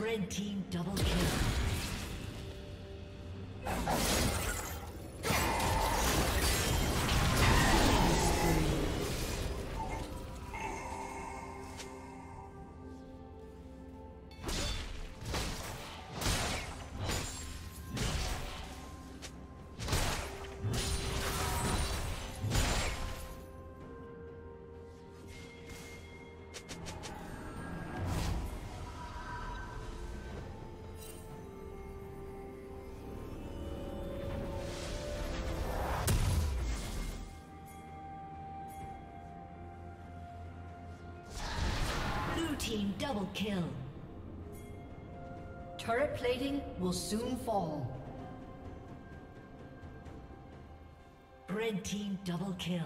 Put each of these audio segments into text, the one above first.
Red team double kill. Team double kill. Turret plating will soon fall. Red team double kill.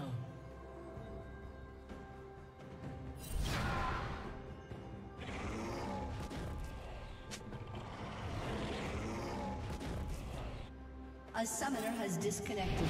A summoner has disconnected.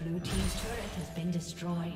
Blue team's turret has been destroyed.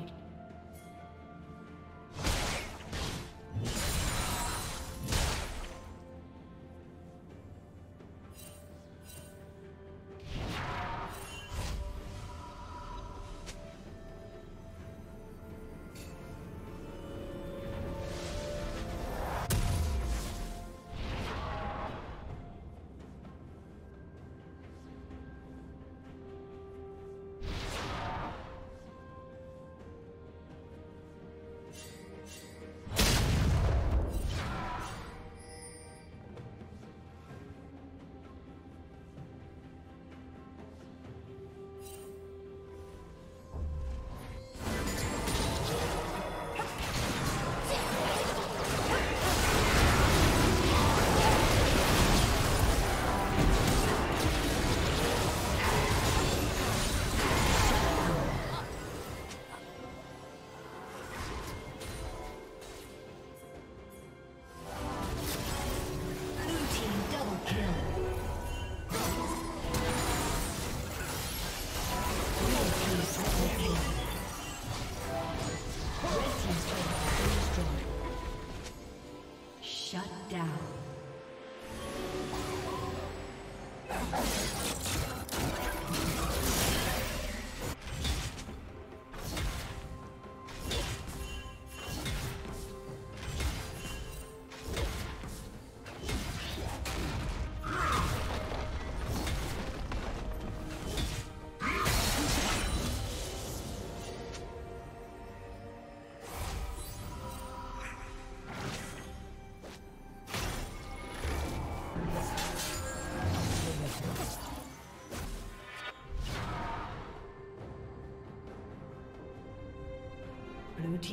Blue